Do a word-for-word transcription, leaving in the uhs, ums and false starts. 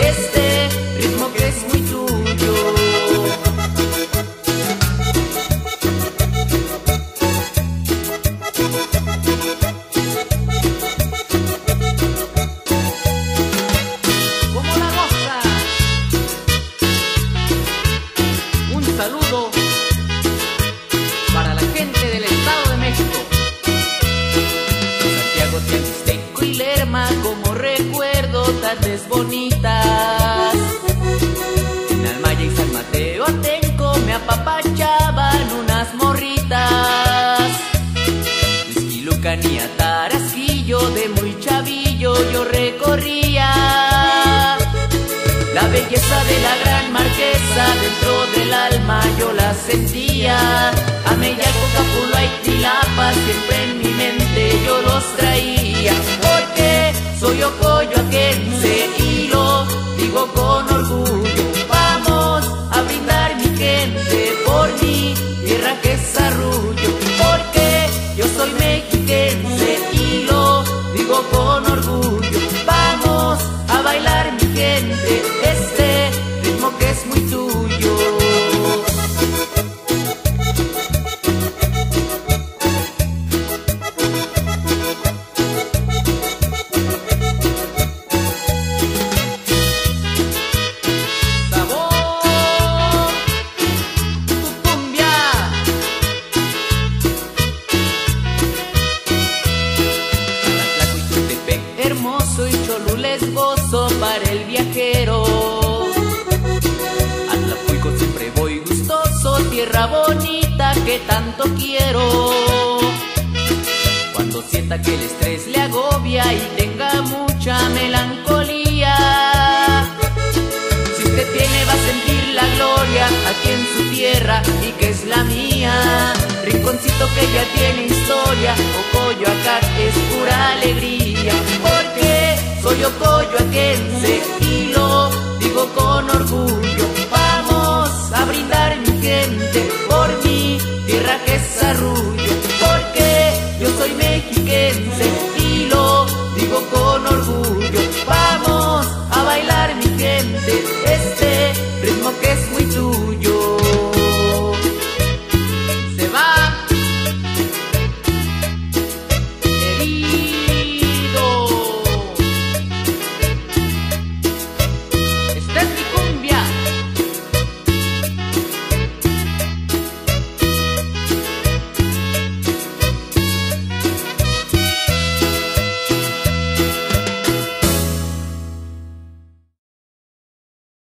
este ritmo que es muy tuyo. Como la rosa. Un saludo para la gente del Estado de México. Santiago, Tianguistenco y Lerma, como recuerdo tardes bonitas. En Almaya y San Mateo Atenco me apapachaban unas morritas. Esquilucan y a Tarasquillo de muy chavillo yo recorría. La belleza de la gran marquesa dentro del alma yo la sentía. Amellaco, Capula y Tilapa siempre en mi mente yo los traía. Porque soy ocoyoaquense y lo digo con orgullo. Vamos a brindar mi gente por mi tierra que es arrullo. Porque yo soy mexiquense y lo digo con orgullo. Vamos a bailar mi gente este ritmo que es muy tuyo. Les gozo para el viajero. A Tlapuico siempre voy gustoso, tierra bonita que tanto quiero. Cuando sienta que el estrés le agobia y tenga mucha melancolía, si usted tiene va a sentir la gloria aquí en su tierra y que es la mía. Rinconcito que ya tiene historia, Ocoyoacán es pura alegría. Soy ocoyoaquense y lo digo con orgullo. Vamos a brindar mi gente por mi tierra que es arrullo. Porque yo soy mexiquense y lo digo con orgullo. Vamos a bailar mi gente este